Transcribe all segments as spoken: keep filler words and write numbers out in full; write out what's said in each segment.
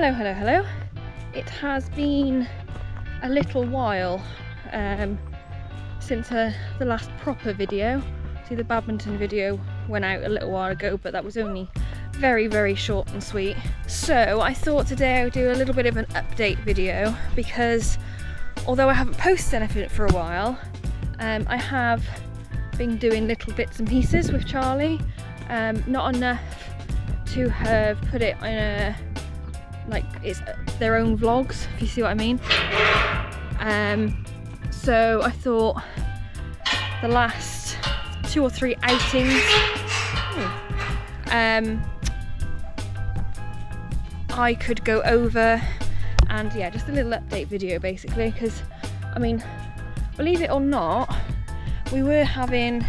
Hello, hello, hello. It has been a little while um, since uh, the last proper video. See, the badminton video went out a little while ago, but that was only very, very short and sweet. So I thought today I would do a little bit of an update video, because although I haven't posted anything for a while, um, I have been doing little bits and pieces with Charlie. Um, not enough to have put it in a like it's their own vlogs, if you see what I mean. Um, so I thought the last two or three outings, um, I could go over and yeah, just a little update video basically, because I mean, believe it or not, we were having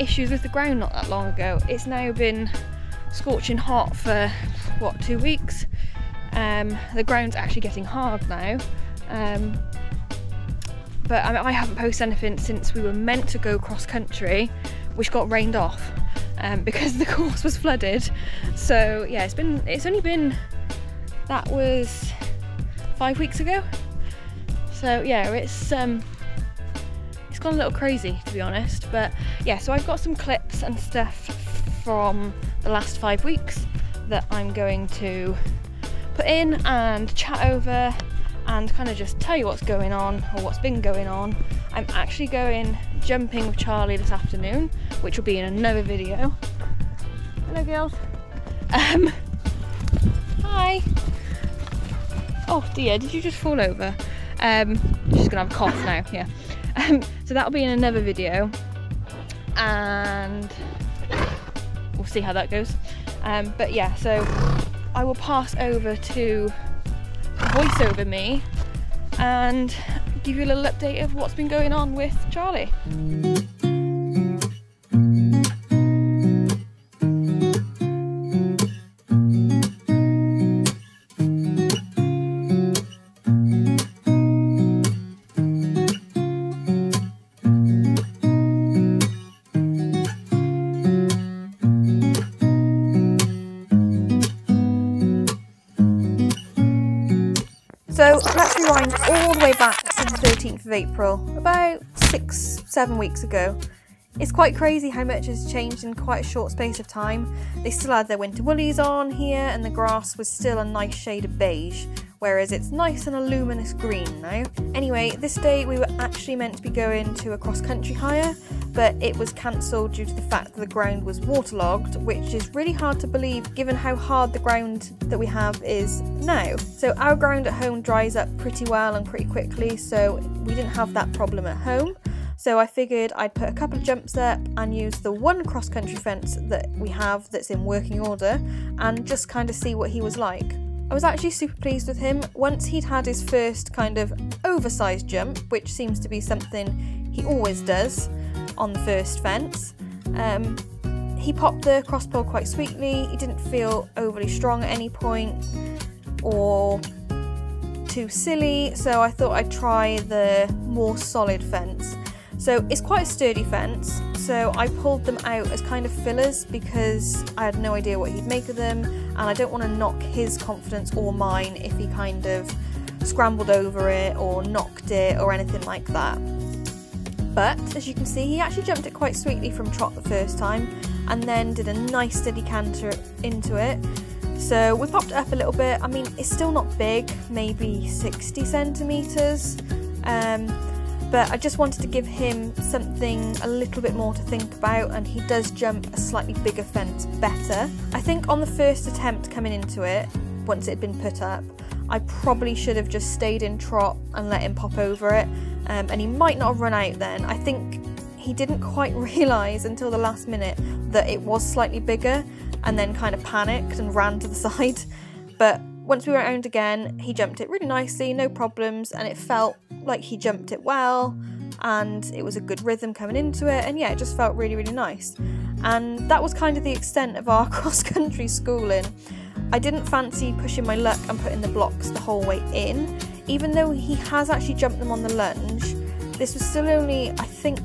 issues with the ground not that long ago. It's now been scorching hot for what, two weeks? Um, the ground's actually getting hard now, um, but I, mean, I haven't posted anything since we were meant to go cross country, which got rained off um, because the course was flooded. So yeah, it's been it's only been that was five weeks ago. So yeah, it's um, it's gone a little crazy, to be honest. But yeah, so I've got some clips and stuff from the last five weeks that I'm going to put in and chat over and kind of just tell you what's going on or what's been going on. I'm actually going jumping with Charlie this afternoon, which will be in another video. Hello girls. Um, hi. Oh dear, did you just fall over? Um, she's gonna have a cough now, yeah. Um, so that'll be in another video and we'll see how that goes. Um, but yeah, so I will pass over to voiceover me and give you a little update of what's been going on with Charlie. So let's rewind all the way back to the thirteenth of April, about six, seven weeks ago. It's quite crazy how much has changed in quite a short space of time. They still had their winter woolies on here and the grass was still a nice shade of beige, whereas it's nice and a luminous green now. Anyway, this day we were actually meant to be going to a cross-country hire, but it was cancelled due to the fact that the ground was waterlogged, which is really hard to believe given how hard the ground that we have is now. So our ground at home dries up pretty well and pretty quickly, so we didn't have that problem at home. So I figured I'd put a couple of jumps up and use the one cross-country fence that we have that's in working order and just kind of see what he was like. I was actually super pleased with him. Once he'd had his first kind of oversized jump, which seems to be something he always does, on the first fence. Um, he popped the cross pole quite sweetly. He didn't feel overly strong at any point or too silly, so I thought I'd try the more solid fence. So it's quite a sturdy fence, so I pulled them out as kind of fillers because I had no idea what he'd make of them, and I don't want to knock his confidence or mine if he kind of scrambled over it or knocked it or anything like that. But as you can see, he actually jumped it quite sweetly from trot the first time and then did a nice steady canter into it. So we popped it up a little bit. I mean, it's still not big, maybe sixty centimetres, um, but I just wanted to give him something a little bit more to think about, and he does jump a slightly bigger fence better. I think on the first attempt coming into it, once it had been put up, I probably should have just stayed in trot and let him pop over it. Um, and he might not have run out then. I think he didn't quite realise until the last minute that it was slightly bigger and then kind of panicked and ran to the side. But once we were around again, he jumped it really nicely, no problems, and it felt like he jumped it well and it was a good rhythm coming into it, and yeah, it just felt really, really nice. And that was kind of the extent of our cross-country schooling. I didn't fancy pushing my luck and putting the blocks the whole way in. Even though he has actually jumped them on the lunge, this was still only, I think,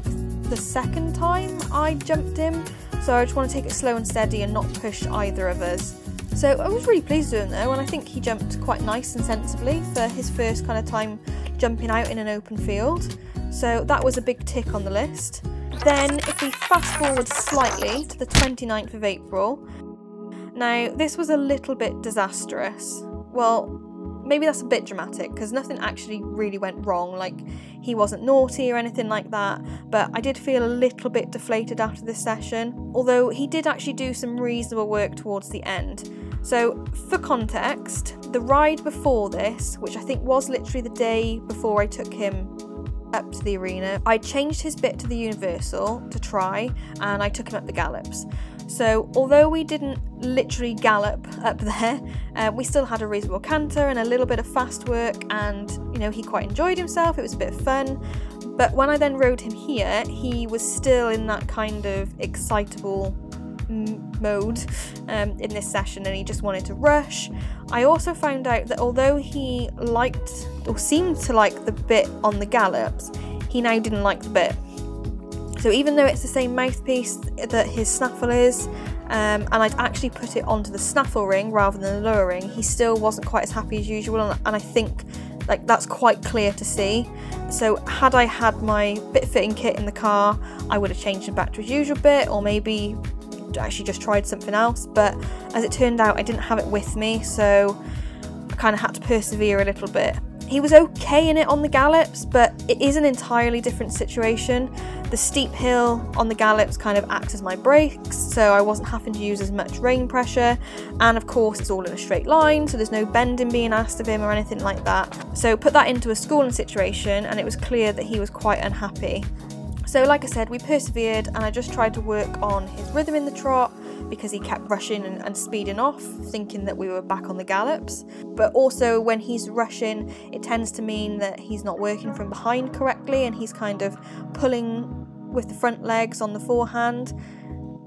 the second time I jumped him, so I just want to take it slow and steady and not push either of us. So I was really pleased with him though, and I think he jumped quite nice and sensibly for his first kind of time jumping out in an open field. So that was a big tick on the list. Then if we fast forward slightly to the twenty-ninth of April, now this was a little bit disastrous. Well, maybe that's a bit dramatic because nothing actually really went wrong, like he wasn't naughty or anything like that, but I did feel a little bit deflated after this session, although he did actually do some reasonable work towards the end. So for context, the ride before this, which I think was literally the day before I took him up to the arena, I changed his bit to the universal to try, and I took him up the gallops. So although we didn't literally gallop up there, uh, we still had a reasonable canter and a little bit of fast work, and you know, he quite enjoyed himself, it was a bit of fun. But when I then rode him here, he was still in that kind of excitable mode um, in this session, and he just wanted to rush. I also found out that although he liked or seemed to like the bit on the gallops, he now didn't like the bit. So even though it's the same mouthpiece that his snaffle is, um, and I'd actually put it onto the snaffle ring rather than the lower ring, he still wasn't quite as happy as usual, and, and I think like that's quite clear to see. So had I had my bit fitting kit in the car, I would have changed him back to his usual bit, or maybe actually just tried something else. But as it turned out, I didn't have it with me, so I kind of had to persevere a little bit. He was okay in it on the gallops, but it is an entirely different situation. The steep hill on the gallops kind of acts as my brakes, so I wasn't having to use as much rein pressure, and of course it's all in a straight line, so there's no bending being asked of him or anything like that. So put that into a schooling situation, and it was clear that he was quite unhappy. So like I said, we persevered, and I just tried to work on his rhythm in the trot, because he kept rushing and, and speeding off, thinking that we were back on the gallops. But also when he's rushing, it tends to mean that he's not working from behind correctly, and he's kind of pulling with the front legs on the forehand.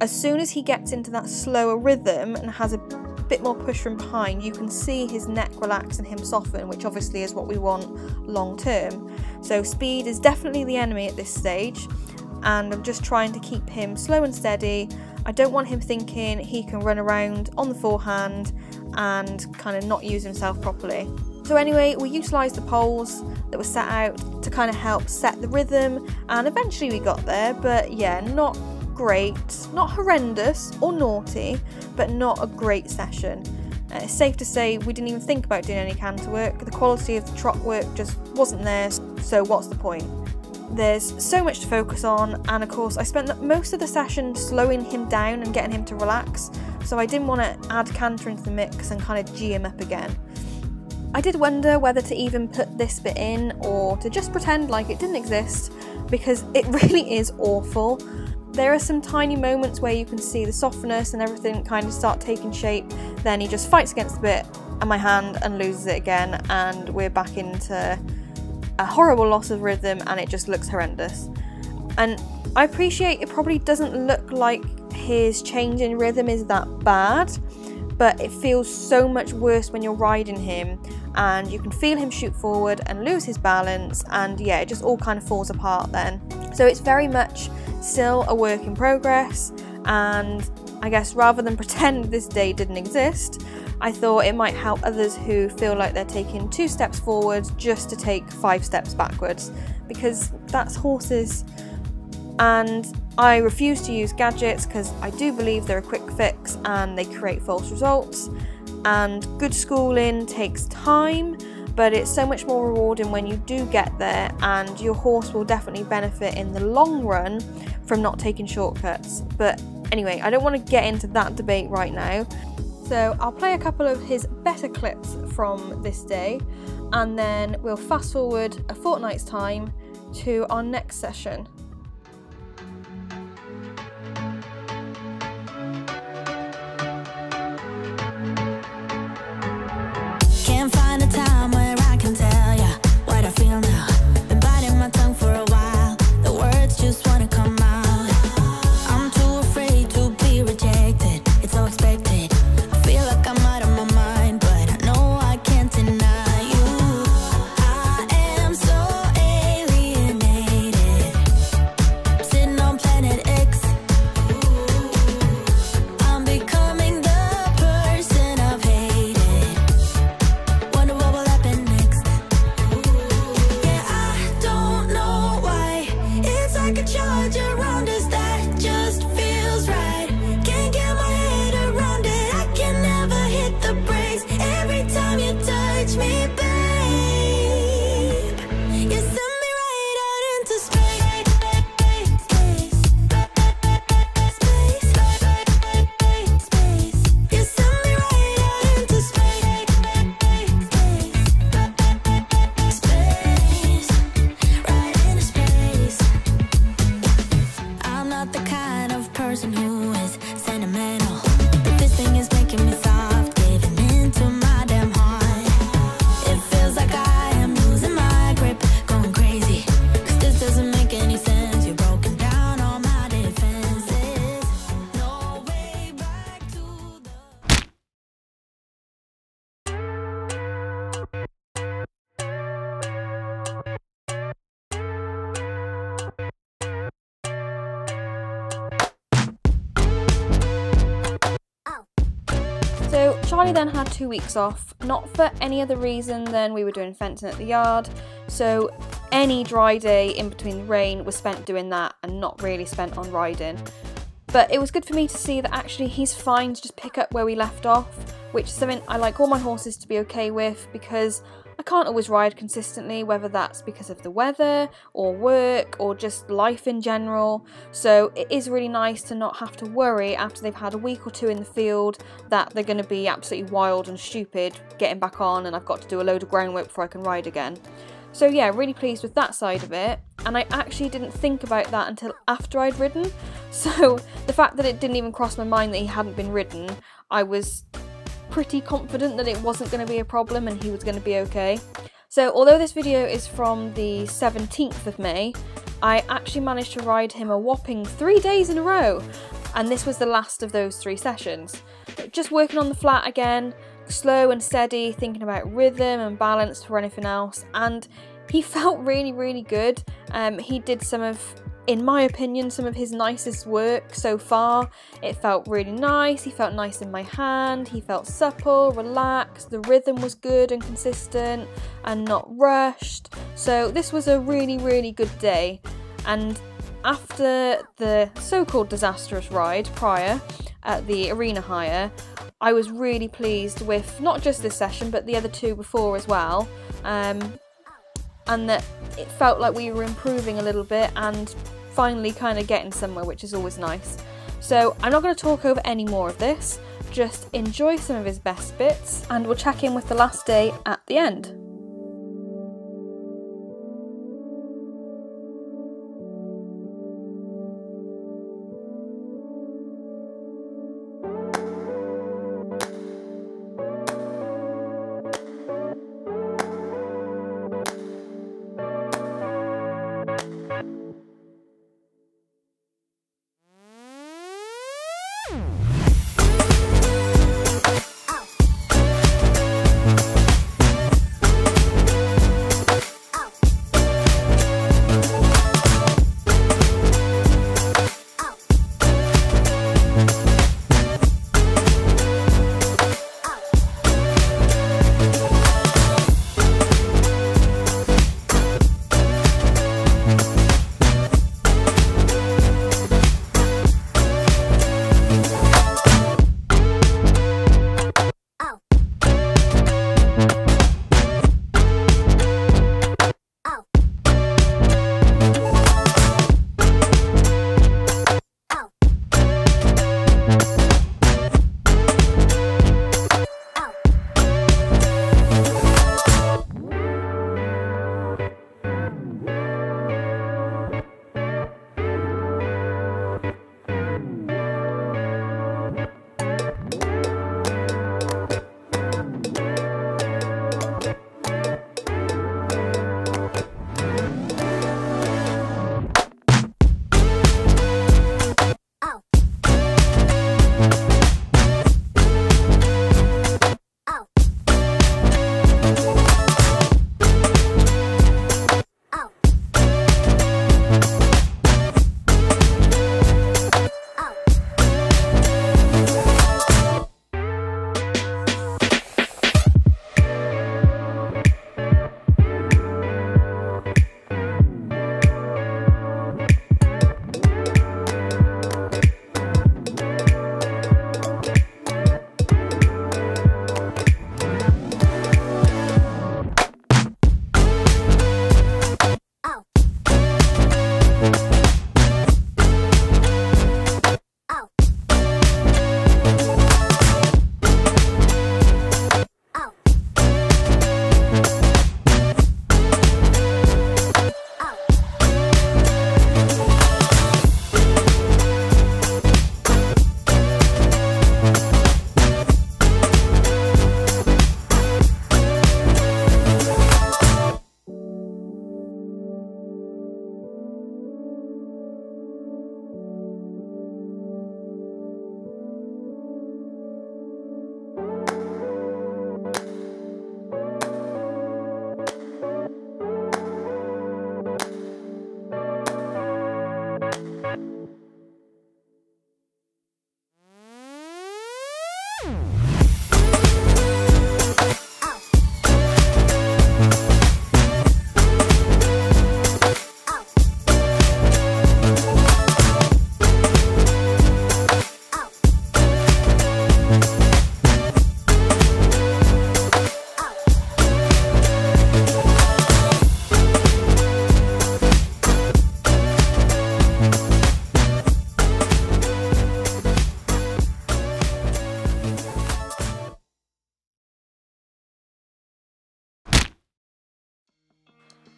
As soon as he gets into that slower rhythm and has a bit more push from behind, you can see his neck relax and him soften, which obviously is what we want long term. So speed is definitely the enemy at this stage, and I'm just trying to keep him slow and steady. I don't want him thinking he can run around on the forehand and kind of not use himself properly. So anyway, we utilised the poles that were set out to kind of help set the rhythm, and eventually we got there, but yeah, not great, not horrendous or naughty, but not a great session. Uh, it's safe to say we didn't even think about doing any canter work. The quality of the trot work just wasn't there, so what's the point? There's so much to focus on, and of course I spent most of the session slowing him down and getting him to relax, so I didn't want to add canter into the mix and kind of G him up again. I did wonder whether to even put this bit in or to just pretend like it didn't exist, because it really is awful. There are some tiny moments where you can see the softness and everything kind of start taking shape, then he just fights against the bit and my hand and loses it again, and we're back into a horrible loss of rhythm, and it just looks horrendous. And I appreciate it probably doesn't look like his change in rhythm is that bad, but it feels so much worse when you're riding him, and you can feel him shoot forward and lose his balance, and yeah, it just all kind of falls apart then. So it's very much still a work in progress, and I guess rather than pretend this day didn't exist, I thought it might help others who feel like they're taking two steps forward just to take five steps backwards, because that's horses. And I refuse to use gadgets because I do believe they're a quick fix and they create false results. And good schooling takes time, but it's so much more rewarding when you do get there, and your horse will definitely benefit in the long run from not taking shortcuts. But anyway, I don't want to get into that debate right now. So I'll play a couple of his better clips from this day, and then we'll fast forward a fortnight's time to our next session. Can't find a time where I can tell ya what I feel now. Been biting my tongue for a while, the words just wanna come out. I'm too afraid to be rejected, it's so expected. Charlie then had two weeks off, not for any other reason than we were doing fencing at the yard, so any dry day in between the rain was spent doing that and not really spent on riding. But it was good for me to see that actually he's fine to just pick up where we left off, which is something I like all my horses to be okay with, because I can't always ride consistently, whether that's because of the weather or work or just life in general. So it is really nice to not have to worry after they've had a week or two in the field that they're going to be absolutely wild and stupid getting back on and I've got to do a load of groundwork before I can ride again. So yeah, really pleased with that side of it, and I actually didn't think about that until after I'd ridden, so the fact that it didn't even cross my mind that he hadn't been ridden, I was pretty confident that it wasn't going to be a problem and he was going to be okay. So although this video is from the seventeenth of May, I actually managed to ride him a whopping three days in a row, and this was the last of those three sessions. Just working on the flat again, slow and steady, thinking about rhythm and balance for anything else, and he felt really really good. Um, he did some of, in my opinion, some of his nicest work so far. It felt really nice, he felt nice in my hand, he felt supple, relaxed, the rhythm was good and consistent and not rushed, so this was a really really good day. And after the so-called disastrous ride prior at the arena hire, I was really pleased with not just this session but the other two before as well, um, and that it felt like we were improving a little bit and finally kind of getting somewhere, which is always nice. So I'm not going to talk over any more of this, just enjoy some of his best bits and we'll check in with the last day at the end.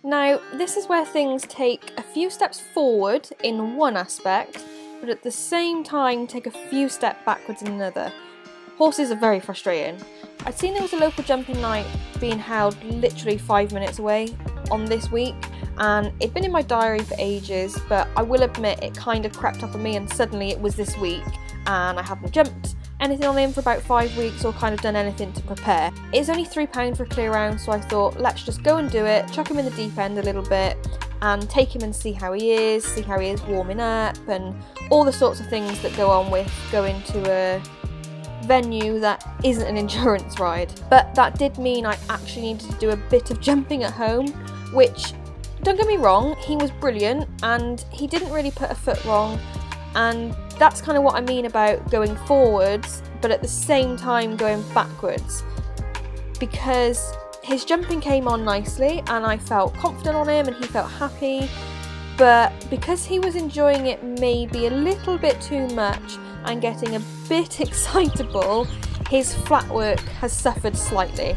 Now, this is where things take a few steps forward in one aspect, but at the same time take a few steps backwards in another. Horses are very frustrating. I'd seen there was a local jumping night being held literally five minutes away on this week, and it'd been in my diary for ages, but I will admit it kind of crept up on me and suddenly it was this week, and I hadn't jumped anything on them for about five weeks or kind of done anything to prepare. It's only three pounds for a clear round, so I thought let's just go and do it, chuck him in the deep end a little bit and take him and see how he is, see how he is warming up and all the sorts of things that go on with going to a venue that isn't an endurance ride. But that did mean I actually needed to do a bit of jumping at home, which, don't get me wrong, he was brilliant and he didn't really put a foot wrong, and that's kind of what I mean about going forwards but at the same time going backwards, because his jumping came on nicely and I felt confident on him and he felt happy, but because he was enjoying it maybe a little bit too much and getting a bit excitable, his flat work has suffered slightly.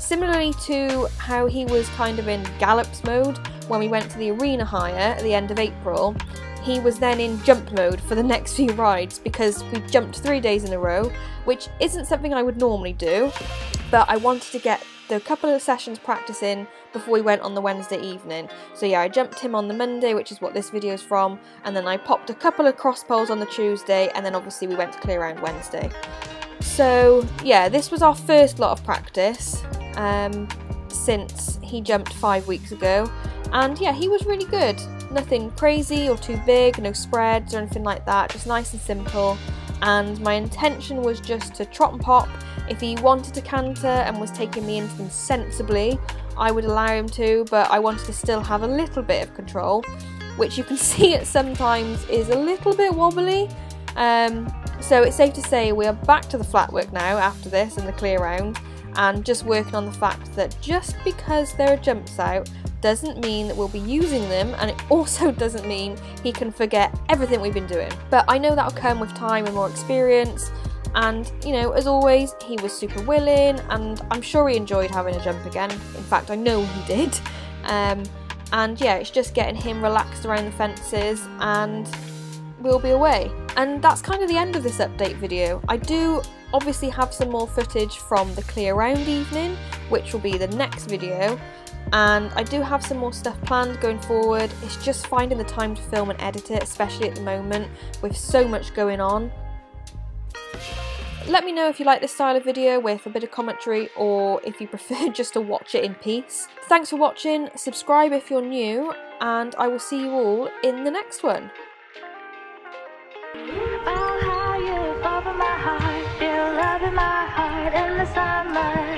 Similarly to how he was kind of in gallops mode when we went to the arena hire at the end of April, he was then in jump mode for the next few rides because we jumped three days in a row, which isn't something I would normally do, but I wanted to get the couple of sessions practicing before we went on the Wednesday evening. So yeah, I jumped him on the Monday, which is what this video is from, and then I popped a couple of cross poles on the Tuesday, and then obviously we went to clear round Wednesday. So yeah, this was our first lot of practice um, since he jumped five weeks ago, and yeah, he was really good. Nothing crazy or too big, no spreads or anything like that, just nice and simple. And my intention was just to trot and pop. If he wanted to canter and was taking the instance sensibly, I would allow him to, but I wanted to still have a little bit of control, which you can see it sometimes is a little bit wobbly. Um, so it's safe to say we are back to the flat work now after this and the clear round, and just working on the fact that just because there are jumps out doesn't mean that we'll be using them, and it also doesn't mean he can forget everything we've been doing. But I know that'll come with time and more experience, and you know, as always, he was super willing and I'm sure he enjoyed having a jump again. In fact, I know he did. Um, and yeah, it's just getting him relaxed around the fences and we'll be away. And that's kind of the end of this update video. I do obviously have some more footage from the clear round evening, which will be the next video, and I do have some more stuff planned going forward. It's just finding the time to film and edit it, especially at the moment with so much going on. Let me know if you like this style of video with a bit of commentary, or if you prefer just to watch it in peace. Thanks for watching, subscribe if you're new, and I will see you all in the next one. Over my heart, you're loving my heart in the summer.